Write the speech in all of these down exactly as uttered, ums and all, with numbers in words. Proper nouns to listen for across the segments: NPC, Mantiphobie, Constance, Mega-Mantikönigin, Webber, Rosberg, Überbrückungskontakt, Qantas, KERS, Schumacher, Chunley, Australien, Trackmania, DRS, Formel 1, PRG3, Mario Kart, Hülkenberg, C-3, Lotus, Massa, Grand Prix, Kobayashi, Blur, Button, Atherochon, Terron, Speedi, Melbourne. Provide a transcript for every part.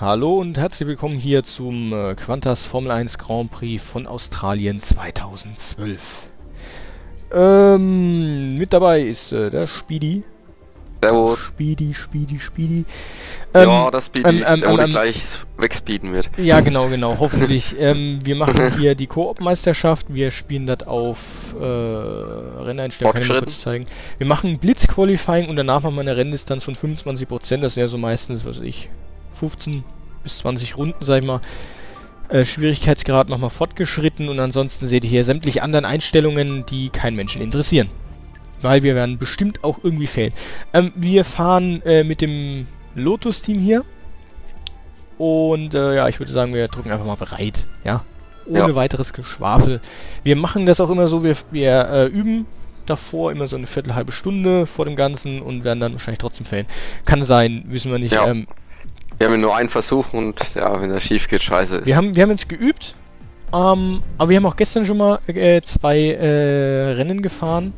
Hallo und herzlich willkommen hier zum äh, Qantas Formel eins Grand Prix von Australien zweitausendzwölf. Ähm, mit dabei ist äh, der Speedy. Servus. Speedy, Speedy, Speedy. Ähm, ja, das Speedy, ähm, ähm, der ähm, ähm, gleich wegspeeden wird. Ja, genau, genau, hoffentlich. ähm, wir machen hier die Koop-Meisterschaft. Wir spielen das auf äh, Renneinstellung, kann ich mal kurz zeigen. Wir machen Blitz-Qualifying und danach machen wir eine Renndistanz von fünfundzwanzig Prozent. Das wäre so meistens, was weiß ich, fünfzehn bis zwanzig Runden, sag ich mal. Äh, Schwierigkeitsgrad machen wir fortgeschritten und ansonsten seht ihr hier sämtliche anderen Einstellungen, die keinen Menschen interessieren. Weil wir werden bestimmt auch irgendwie fehlen. Ähm, wir fahren äh, mit dem Lotus-Team hier. Und äh, ja, ich würde sagen, wir drücken einfach mal bereit. Ja, ohne ja. weiteres Geschwafel. Wir machen das auch immer so, wir, wir äh, üben davor immer so eine viertelhalbe Stunde vor dem Ganzen und werden dann wahrscheinlich trotzdem fehlen. Kann sein, wissen wir nicht. Ja. Ähm, wir haben ja nur einen Versuch und ja, wenn das schief geht, scheiße ist. Wir haben, wir haben jetzt geübt, ähm, aber wir haben auch gestern schon mal äh, zwei äh, Rennen gefahren.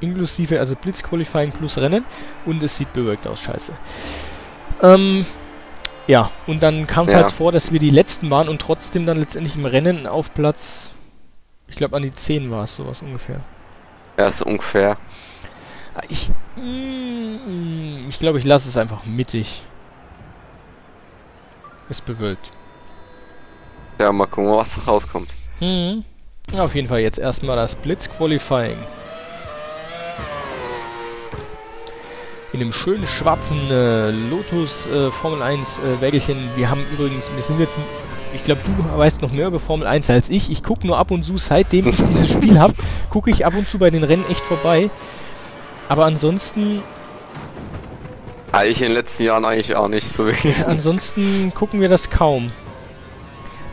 Inklusive, also Blitzqualifying plus Rennen, und es sieht bewölkt aus, scheiße. Ähm, ja, und dann kam es ja. halt vor, dass wir die letzten waren und trotzdem dann letztendlich im Rennen auf Platz, ich glaube an die zehn war es, sowas ungefähr. Ja, so ungefähr. Ich mm, ich glaube, ich lasse es einfach mittig. Es bewölkt. Ja, mal gucken, was rauskommt. Mhm. Ja, auf jeden Fall jetzt erstmal das Blitzqualifying. In dem schönen schwarzen äh, Lotus äh, Formel eins äh, Wägelchen. Wir haben übrigens, wir sind jetzt, ich glaube, du weißt noch mehr über Formel eins als ich. Ich gucke nur ab und zu, seitdem ich dieses Spiel habe, gucke ich ab und zu bei den Rennen echt vorbei. Aber ansonsten... Ja, ich in den letzten Jahren eigentlich auch nicht so wirklich. Ansonsten gucken wir das kaum.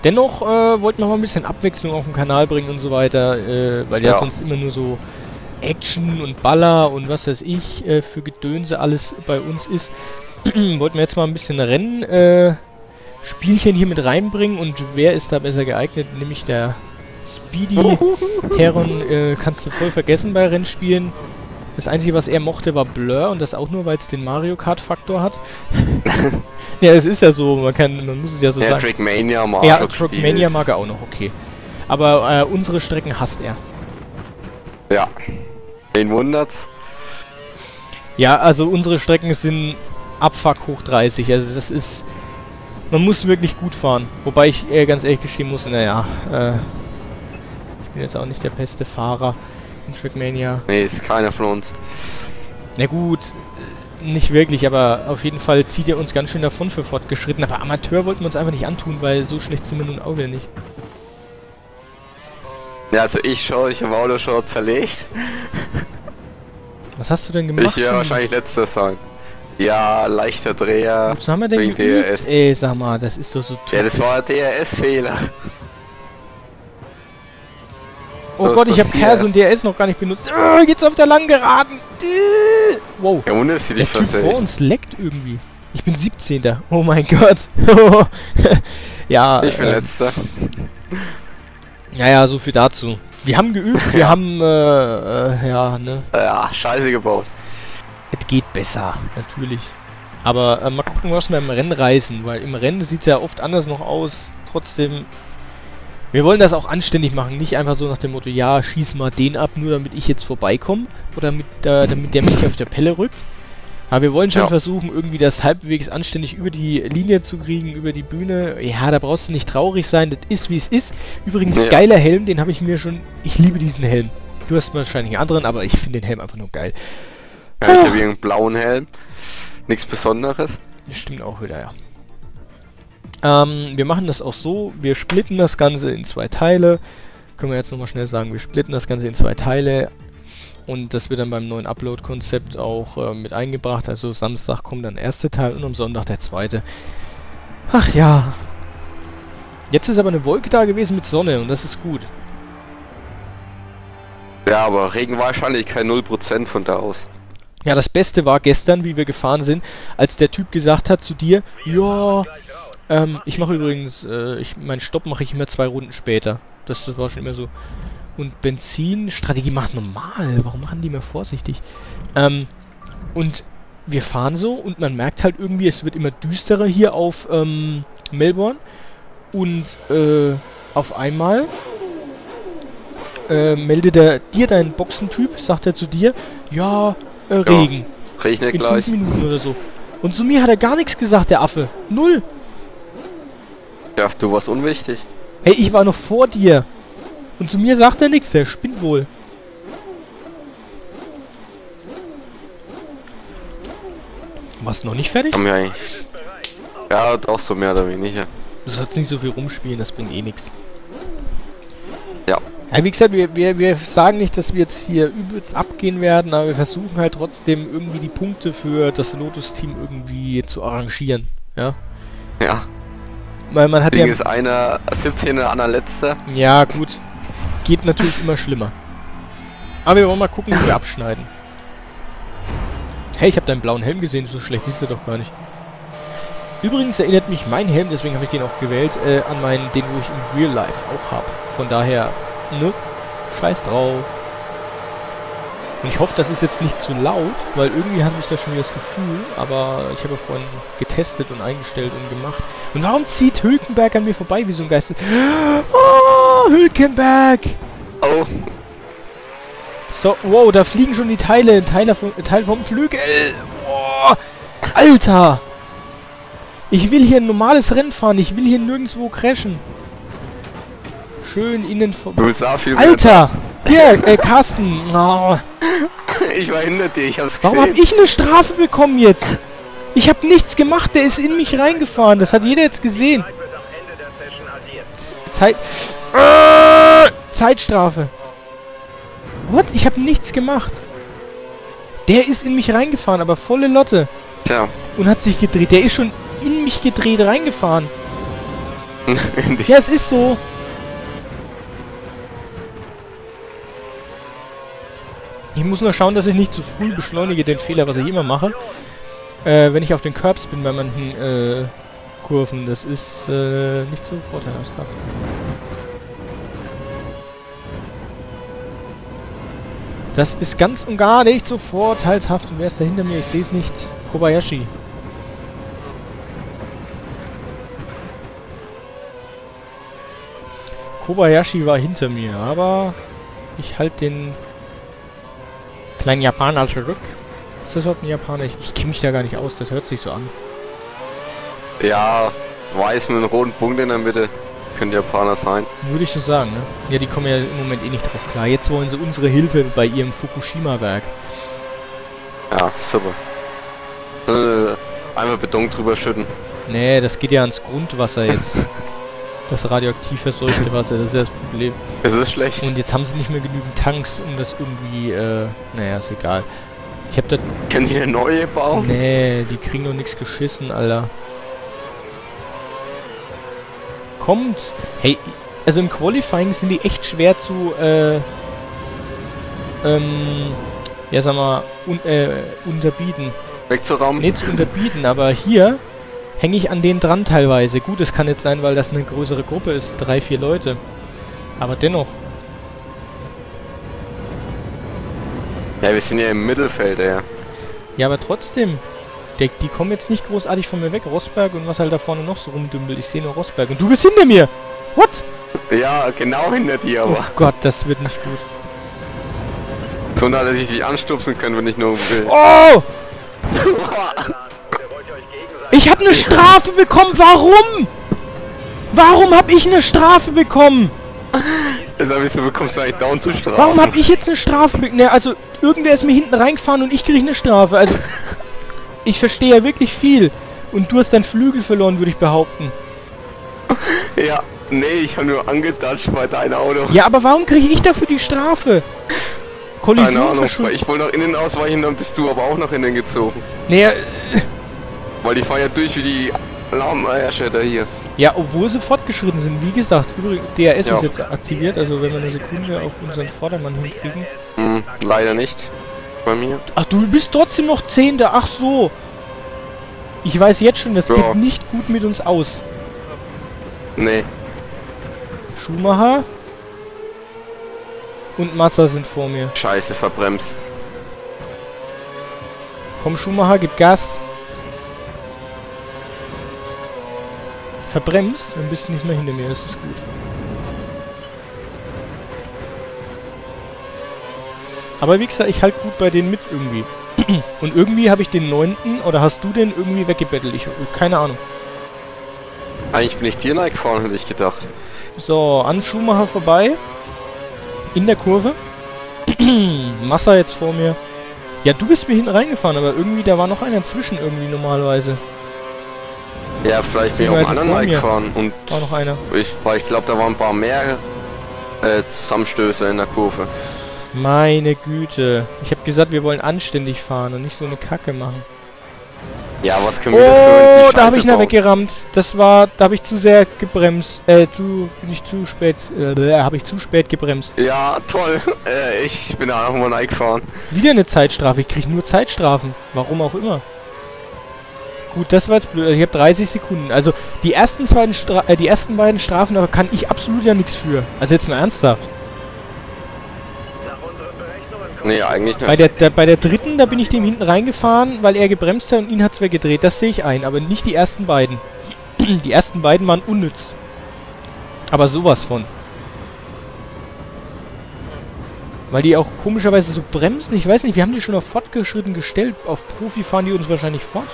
Dennoch äh, wollten wir mal ein bisschen Abwechslung auf den Kanal bringen und so weiter, äh, weil ja, ja sonst immer nur so... Action und Baller und was weiß ich äh, für Gedönse alles bei uns ist. Wollten wir jetzt mal ein bisschen Rennen äh, Spielchen hier mit reinbringen, und wer ist da besser geeignet? Nämlich der Speedy. Terron äh, kannst du voll vergessen bei Rennspielen. Das einzige, was er mochte, war Blur, und das auch nur, weil es den Mario Kart Faktor hat. Ja, es ist ja so, man kann, man muss es ja so der sagen. Trackmania mag ja, Trackmania mag er auch noch, okay. Aber äh, unsere Strecken hasst er. Ja. Den wundert's. Ja, also unsere Strecken sind Abfuck hoch dreißig, also das ist... Man muss wirklich gut fahren. Wobei ich eher ganz ehrlich gestehen muss, naja, äh... ich bin jetzt auch nicht der beste Fahrer in Trackmania. Nee, ist keiner von uns. Na gut, nicht wirklich, aber auf jeden Fall zieht er uns ganz schön davon für fortgeschritten. Aber Amateur wollten wir uns einfach nicht antun, weil so schlecht sind wir nun auch wieder nicht. Ja, also ich schaue, ich habe Auto schon zerlegt. Was hast du denn gemacht? Ich werde wahrscheinlich letzter sein. Ja, leichter Dreher. Was haben wir denn D R S? Ey, sag mal, das ist doch so toll. Ja, das war ein D R S-Fehler. Oh Gott, ich habe K E R S und D R S noch gar nicht benutzt. Oh, jetzt auf der langen Geraden. Wow. Ja, ohne dass sie dich versehen. Vor uns leckt irgendwie. Ich bin siebzehnter. Oh mein Gott. Ja. Ich bin ähm, letzter. Naja, so viel dazu. Wir haben geübt, wir haben, äh, äh, ja, ne? Ja, scheiße gebaut. Es geht besser, natürlich. Aber äh, mal gucken, was wir im Rennen reißen, weil im Rennen sieht es ja oft anders noch aus. Trotzdem, wir wollen das auch anständig machen, nicht einfach so nach dem Motto, ja, schieß mal den ab, nur damit ich jetzt vorbeikomme. Oder mit, äh, damit der mich auf der Pelle rückt. Aber wir wollen schon ja. versuchen, irgendwie das halbwegs anständig über die Linie zu kriegen, über die Bühne. Ja, da brauchst du nicht traurig sein, das ist wie es ist. Übrigens, ja. geiler Helm, den habe ich mir schon... Ich liebe diesen Helm. Du hast wahrscheinlich einen anderen, aber ich finde den Helm einfach nur geil. Ja, ich habe hier einen blauen Helm. Nichts Besonderes. Stimmt auch wieder, ja. Ähm, wir machen das auch so, wir splitten das Ganze in zwei Teile. Können wir jetzt nochmal schnell sagen, wir splitten das Ganze in zwei Teile. Und das wird dann beim neuen Upload-Konzept auch äh, mit eingebracht. Also Samstag kommt dann der erste Teil und am Sonntag der zweite. Ach ja. Jetzt ist aber eine Wolke da gewesen mit Sonne und das ist gut. Ja, aber Regenwahrscheinlichkeit null Prozent von da aus. Ja, das Beste war gestern, wie wir gefahren sind, als der Typ gesagt hat zu dir, ja, ähm, ich mache übrigens, äh, ich, meinen Stopp mache ich immer zwei Runden später. Das, das war schon immer so... Und Benzinstrategie macht normal. Warum machen die mehr vorsichtig? Ähm, und wir fahren so und man merkt halt irgendwie, es wird immer düsterer hier auf ähm, Melbourne. Und äh, auf einmal äh, meldet er dir, dein Boxentyp, sagt er zu dir, ja, äh, Regen. Ja, regnet in gleich. fünf Minuten oder so. Und zu mir hat er gar nichts gesagt, der Affe. Null. Ja, du warst unwichtig. Hey, ich war noch vor dir. Und zu mir sagt er nichts, der spinnt wohl. Warst du noch nicht fertig? Ja, doch so mehr oder weniger. Du sollst nicht so viel rumspielen, das bringt eh nichts. Ja. Ja, wie gesagt, wir, wir, wir sagen nicht, dass wir jetzt hier übelst abgehen werden, aber wir versuchen halt trotzdem irgendwie die Punkte für das Lotus-Team irgendwie zu arrangieren. Ja. Ja. Weil man hat ja... ist einer siebzehn, einer letzter. Ja, gut. Geht natürlich immer schlimmer. Aber wir wollen mal gucken, wie wir abschneiden. Hey, ich habe deinen blauen Helm gesehen, so schlecht ist er doch gar nicht. Übrigens erinnert mich mein Helm, deswegen habe ich den auch gewählt, äh, an meinen, den wo ich im Real Life auch habe. Von daher, ne? Scheiß drauf. Und ich hoffe, das ist jetzt nicht zu laut, weil irgendwie hat mich da schon wieder das Gefühl, aber ich habe ja vorhin getestet und eingestellt und gemacht. Und warum zieht Hülkenberg an mir vorbei wie so ein Geist? Oh, Hülkenberg! Oh. So, wow, da fliegen schon die Teile, ein Teil vom, Teil vom Flügel. Oh, Alter! Ich will hier ein normales Rennen fahren, ich will hier nirgendwo crashen. Schön innen vom... Du willst auch viel Alter! Dirk, äh, Carsten! Oh. Ich war hinter dir, ich hab's gesehen. Warum hab ich eine Strafe bekommen jetzt? Ich hab nichts gemacht, der ist in mich reingefahren, das hat jeder jetzt gesehen. Zeit... Äh, Zeitstrafe. What? Ich habe nichts gemacht. Der ist in mich reingefahren, aber volle Lotte. Tja. Und hat sich gedreht. Der ist schon in mich gedreht reingefahren. Ja, es ist so. Ich muss nur schauen, dass ich nicht zu früh beschleunige, den Fehler, was ich immer mache. Äh, wenn ich auf den Kerbs bin bei manchen äh, Kurven. Das ist äh, nicht so vorteilhaft. Das ist ganz und gar nicht so vorteilhaft. Und wer ist da hinter mir? Ich sehe es nicht. Kobayashi. Kobayashi war hinter mir, aber ich halte den kleinen Japaner zurück. Ist das überhaupt ein Japaner? Ich, ich kenne mich da gar nicht aus. Das hört sich so an. Ja, weiß mit einem roten Punkt in der Mitte. Können Japaner sein. Würde ich so sagen, ne? Ja, die kommen ja im Moment eh nicht drauf klar. Jetzt wollen sie unsere Hilfe bei ihrem Fukushima-Werk. Ja, super. Äh, einmal Beton drüber schütten. Nee, das geht ja ans Grundwasser jetzt. Das radioaktiv verseuchte Wasser, das ist ja das Problem. Es ist schlecht. Und jetzt haben sie nicht mehr genügend Tanks, um das irgendwie, äh, naja, ist egal. Ich hab da... Können die eine neue bauen? Nee, die kriegen doch nichts geschissen, Alter. Kommt. Hey, also im Qualifying sind die echt schwer zu, äh, ähm, ja sag mal, un äh, unterbieten. Wegzurammen. Nee, zu unterbieten, aber hier hänge ich an denen dran teilweise. Gut, es kann jetzt sein, weil das eine größere Gruppe ist, drei, vier Leute. Aber dennoch. Ja, wir sind ja im Mittelfeld, ja. Ja, aber trotzdem. Die, die kommen jetzt nicht großartig von mir weg. Rosberg und was halt da vorne noch so rumdümpelt. Ich sehe nur Rosberg. Und du bist hinter mir! What? Ja, genau hinter dir, aber... Oh Gott, das wird nicht gut. So nah, dass ich dich anstupsen kann, wenn ich nur will. Oh! Ich habe eine Strafe bekommen! Warum? Warum habe ich eine Strafe bekommen? Jetzt habe ich so bekommen, du eigentlich down zu strafen. Warum habe ich jetzt eine Strafe bekommen? Ne, also, irgendwer ist mir hinten reingefahren und ich kriege eine Strafe. Also... Ich verstehe ja wirklich viel. Und du hast deinen Flügel verloren, würde ich behaupten. Ja, nee, ich habe nur angedatscht bei deinem Auto. Ja, aber warum kriege ich dafür die Strafe? Kollision. Keine Ahnung, weil ich wollte nach innen ausweichen, dann bist du aber auch nach innen gezogen. Naja... Weil die fahren ja durch wie die Alarmeierschätter hier. Ja, obwohl sie fortgeschritten sind. Wie gesagt, übrigens, D R S ja. Ist jetzt aktiviert, also wenn wir eine Sekunde auf unseren Vordermann hinkriegen... Hm, leider nicht. Bei mir. Ach, du bist trotzdem noch Zehnter. Ach so. Ich weiß jetzt schon, das ja. Geht nicht gut mit uns aus. Nee. Schumacher und Massa sind vor mir. Scheiße, verbremst. Komm, Schumacher, gib Gas. Verbremst, dann bist du nicht mehr hinter mir, das ist gut. Aber wie gesagt, ich halt gut bei denen mit irgendwie. Und irgendwie habe ich den neunten, oder hast du den irgendwie weggebettelt? Ich keine Ahnung. Eigentlich bin ich dir nahe gefahren, hätte ich gedacht. So, an Schumacher vorbei. In der Kurve. Massa jetzt vor mir. Ja, du bist mir hinten reingefahren, aber irgendwie, da war noch einer zwischen irgendwie normalerweise. Ja, vielleicht bin ich auch einen anderen reingefahren. Und war noch einer. Ich, ich glaube, da waren ein paar mehr äh, Zusammenstöße in der Kurve. Meine Güte. Ich habe gesagt, wir wollen anständig fahren und nicht so eine Kacke machen. Ja, was können wir denn für die Scheiße? Oh, da habe ich ihn weggerammt. Das war, da habe ich zu sehr gebremst. Äh, zu, nicht zu spät, äh, habe ich zu spät gebremst. Ja, toll. Äh, ich bin da nochmal reingefahren. Wieder eine Zeitstrafe. Ich kriege nur Zeitstrafen. Warum auch immer. Gut, das war jetzt blöd. Ich habe dreißig Sekunden. Also, die ersten, zweiten Stra äh, die ersten beiden Strafen, da kann ich absolut ja nichts für. Also jetzt mal ernsthaft. Nee, eigentlich nicht. Bei der, der, bei der dritten, da bin ich dem hinten reingefahren, weil er gebremst hat und ihn hat es weggedreht. Das sehe ich ein, aber nicht die ersten beiden. Die ersten beiden waren unnütz. Aber sowas von. Weil die auch komischerweise so bremsen. Ich weiß nicht, wir haben die schon auf fortgeschritten gestellt. Auf Profi fahren die uns wahrscheinlich fort.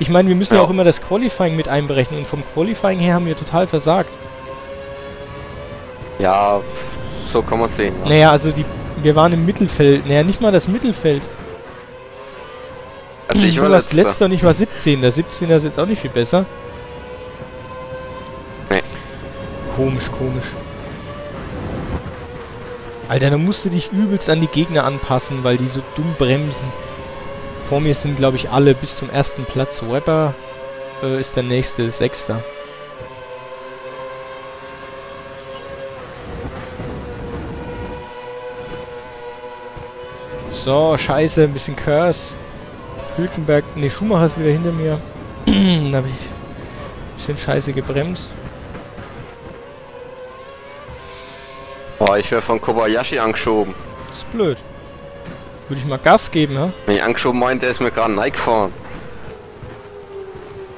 Ich meine, wir müssen ja auch immer das Qualifying mit einberechnen. Und vom Qualifying her haben wir total versagt. Ja, so kann man es sehen. Ja. Naja, also die... Wir waren im Mittelfeld. Naja, nicht mal das Mittelfeld. Also ich war das letzte und ich war siebzehn. Der siebzehner ist jetzt auch nicht viel besser. Nee. Komisch, komisch. Alter, da musst du dich übelst an die Gegner anpassen, weil die so dumm bremsen. Vor mir sind, glaube ich, alle bis zum ersten Platz. Webber äh, ist der nächste, Sechster. So, scheiße, ein bisschen K E R S. Hülkenberg, ne, Schumacher ist wieder hinter mir. Da habe ich ein bisschen scheiße gebremst. Boah, ich wäre von Kobayashi angeschoben. Das ist blöd. Würde ich mal Gas geben, ja? Wenn ich angeschoben meint, der ist mir gerade Nike gefahren.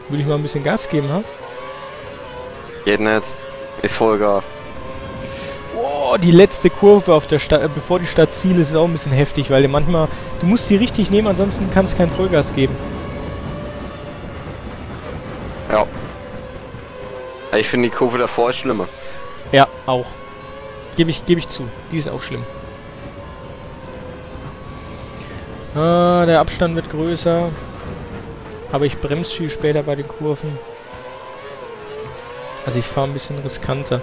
Würde ich mal ein bisschen Gas geben, ja? Geht nicht. Ist Vollgas. Oh, die letzte Kurve auf der Stadt, bevor die Stadt Ziel ist, ist auch ein bisschen heftig, weil du manchmal, du musst die richtig nehmen, ansonsten kannst du kein Vollgas geben. Ja. Ich finde die Kurve davor ist schlimmer. Ja, auch. Gebe ich, gebe ich zu. Die ist auch schlimm. Ah, der Abstand wird größer. Aber ich bremse viel später bei den Kurven. Also ich fahre ein bisschen riskanter.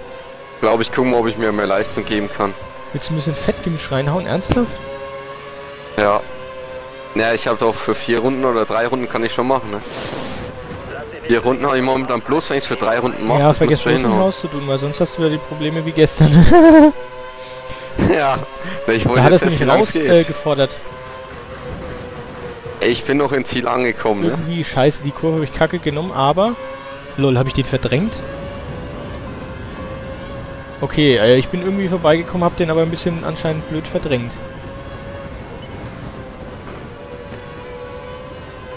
Ich glaube, ich gucke mal, ob ich mir mehr Leistung geben kann. Willst du ein bisschen Fettgemisch reinhauen? Ernsthaft? Ja. Naja, ich habe doch für vier Runden oder drei Runden kann ich schon machen, ne? Vier Runden habe ich momentan bloß, wenn ich es für drei Runden mache. Ja, vergiss bloß nicht rauszutun, weil sonst hast du ja die Probleme wie gestern. Ja, ich wollte jetzt erst rausgefordert. Äh, ich bin noch im Ziel angekommen, irgendwie, ne? Scheiße, die Kurve habe ich kacke genommen, aber... Lol, habe ich den verdrängt? Okay, äh, ich bin irgendwie vorbeigekommen, habe den aber ein bisschen anscheinend blöd verdrängt.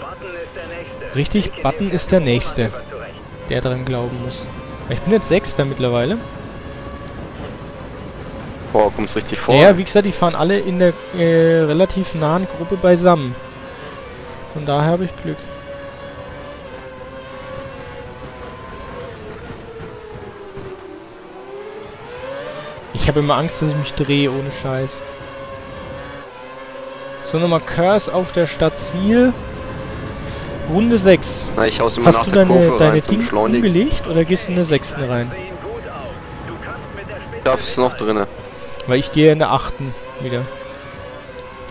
Button ist der Nächste. Richtig, Button ist der Nächste, der dran glauben muss. Ich bin jetzt Sechster mittlerweile. Boah, kommst richtig vor. Ja, wie gesagt, die fahren alle in der äh, relativ nahen Gruppe beisammen. Von daher habe ich Glück. Ich habe immer Angst, dass ich mich drehe, ohne Scheiß. So, nochmal K E R S auf der Stadt Ziel. Runde sechs. Na, ich hau's immer nach der Kurve rein. Hast du deine Ding umgelegt oder gehst du in der sechsten rein? Ich hab's noch drinne. Weil ich gehe in der achten wieder.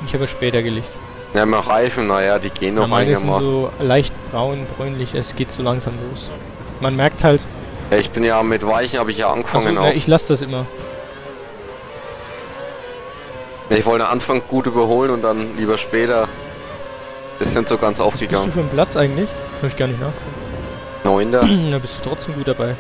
Ich habe später gelegt. Ja, mal Reifen, naja, die gehen noch einigermaßen. So leicht braun, bräunlich, es geht so langsam los. Man merkt halt... Ja, ich bin ja mit Weichen, habe ich ja angefangen. Also, na, ich lasse das immer. Ich wollte Anfang gut überholen und dann lieber später. Ist dann so ganz aufgegangen. Was bist du für einen Platz eigentlich? Habe ich gar nicht nachgeguckt. Neunter. Da bist du trotzdem gut dabei.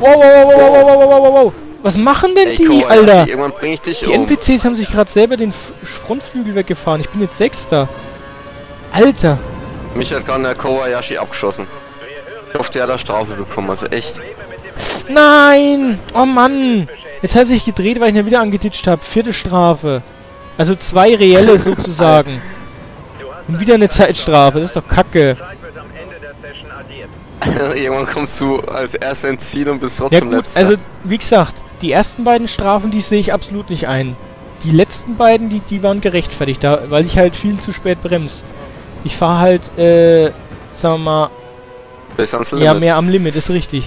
Wow, wow, wow, wow, wow, wow, wow, wow, wow. Was machen denn die, Ey, Alter? Irgendwann bring ich dich um. Die N P Cs haben sich gerade selber den F Frontflügel weggefahren. Ich bin jetzt Sechster. Alter! Mich hat gerade der Kobayashi abgeschossen. Ich hoffe, der hat eine Strafe bekommen, also echt. Nein! Oh Mann! Jetzt hat sich gedreht, weil ich ihn wieder angeditscht habe. Vierte Strafe. Also zwei reelle sozusagen. Und wieder eine Zeitstrafe, das ist doch kacke. Irgendwann kommst du als Erster ins Ziel und bist trotzdem ja, letzter. Also, wie gesagt, die ersten beiden Strafen, die sehe ich absolut nicht ein. Die letzten beiden, die, die waren gerechtfertigt, da, weil ich halt viel zu spät bremse. Ich fahre halt, äh, sagen wir mal, bis ans Limit. Ja, mehr am Limit, ist richtig.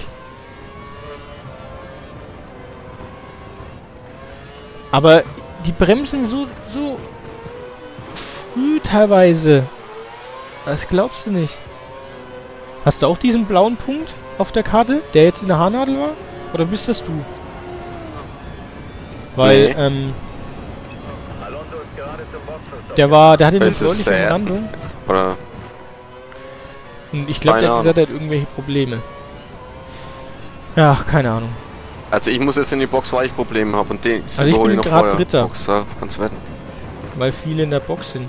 Aber die bremsen so, so früh teilweise. Das glaubst du nicht. Hast du auch diesen blauen Punkt auf der Karte, der jetzt in der Haarnadel war? Oder bist das du? Weil, nee. ähm... Der war, der hatte eine deutliche Landung. Oder? Und ich glaube, der hat gesagt, er hat irgendwelche Probleme. Ja, keine Ahnung. Also ich muss jetzt in die Box, weil ich Probleme habe und den... Also ich bin gerade Dritter. Box, ja, kannst wetten. Weil viele in der Box sind.